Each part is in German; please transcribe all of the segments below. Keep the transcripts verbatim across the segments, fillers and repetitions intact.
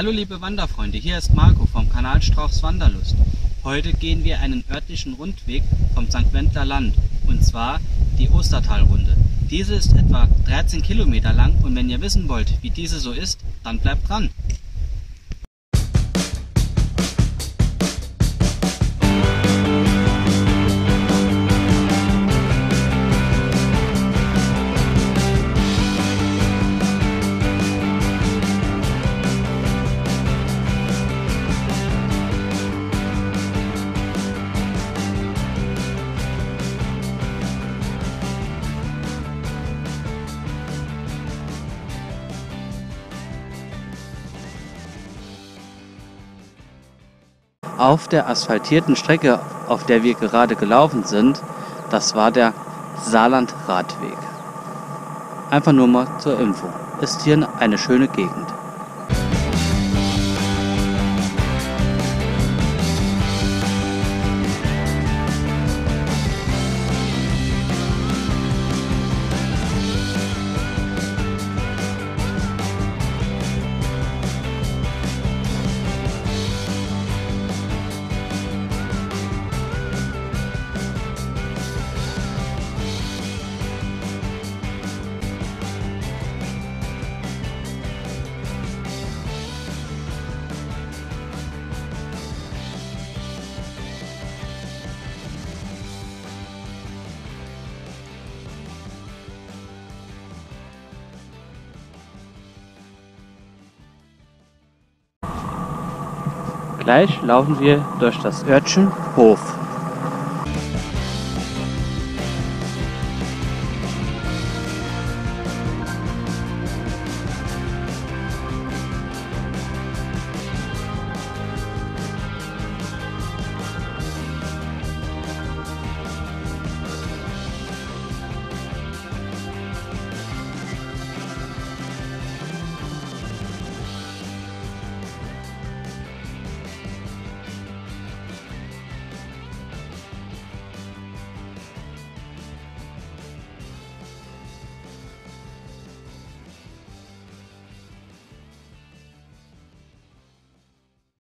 Hallo liebe Wanderfreunde, hier ist Marco vom Kanal Strauchs Wanderlust. Heute gehen wir einen örtlichen Rundweg vom Sankt Wendeler Land, und zwar die Ostertal-Runde. Diese ist etwa dreizehn Kilometer lang, und wenn ihr wissen wollt, wie diese so ist, dann bleibt dran! Auf der asphaltierten Strecke, auf der wir gerade gelaufen sind, das war der Saarland-Radweg. Einfach nur mal zur Info. Ist hier eine schöne Gegend. Gleich laufen wir durch das Örtchen Hof.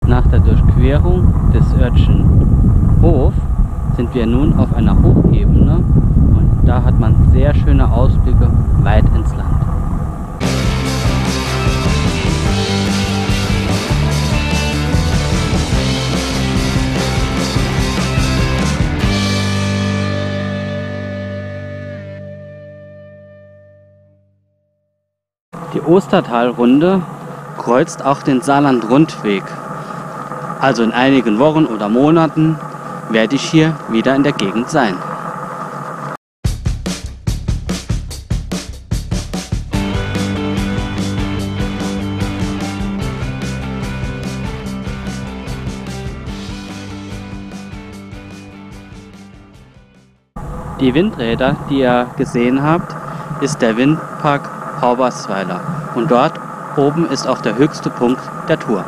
Nach der Durchquerung des Örtchen Hof sind wir nun auf einer Hochebene, und da hat man sehr schöne Ausblicke weit ins Land. Die Ostertal-Runde kreuzt auch den Saarland-Rundweg. Also in einigen Wochen oder Monaten werde ich hier wieder in der Gegend sein. Die Windräder, die ihr gesehen habt, ist der Windpark Haubersweiler. Und dort oben ist auch der höchste Punkt der Tour.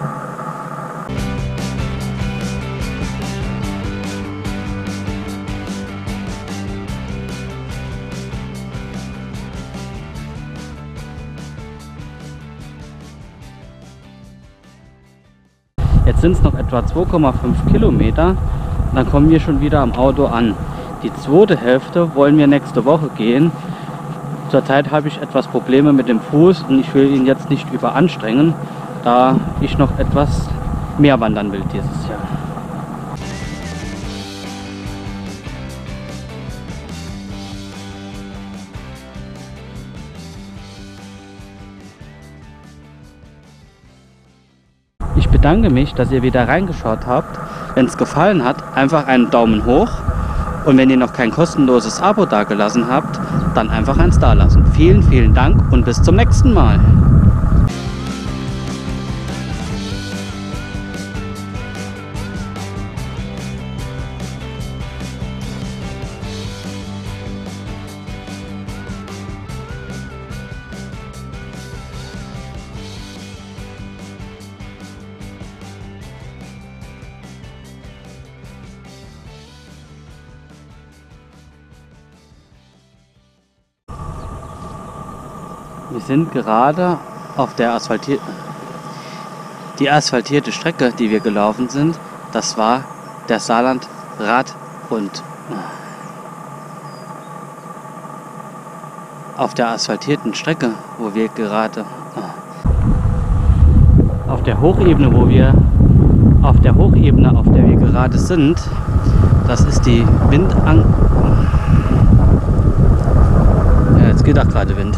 Jetzt sind es noch etwa zwei Komma fünf Kilometer, dann kommen wir schon wieder am Auto an. Die zweite Hälfte wollen wir nächste Woche gehen. Zurzeit habe ich etwas Probleme mit dem Fuß, und ich will ihn jetzt nicht überanstrengen, da ich noch etwas mehr wandern will dieses Jahr. Ich bedanke mich, dass ihr wieder reingeschaut habt. Wenn es gefallen hat, einfach einen Daumen hoch. Und wenn ihr noch kein kostenloses Abo dagelassen habt, dann einfach eins dalassen. Vielen, vielen Dank und bis zum nächsten Mal. Wir sind gerade auf der asphaltierten Die asphaltierte Strecke, die wir gelaufen sind, das war der Saarland-Radweg. Auf der asphaltierten Strecke, wo wir gerade auf der Hochebene, wo wir auf der Hochebene, auf der wir gerade sind, das ist die Windang. Ja, jetzt geht auch gerade Wind.